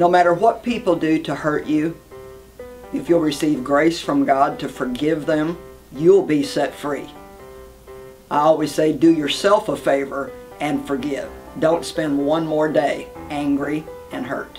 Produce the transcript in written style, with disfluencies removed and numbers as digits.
No matter what people do to hurt you, if you'll receive grace from God to forgive them, you'll be set free. I always say, do yourself a favor and forgive. Don't spend one more day angry and hurt.